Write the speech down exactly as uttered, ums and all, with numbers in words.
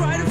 try to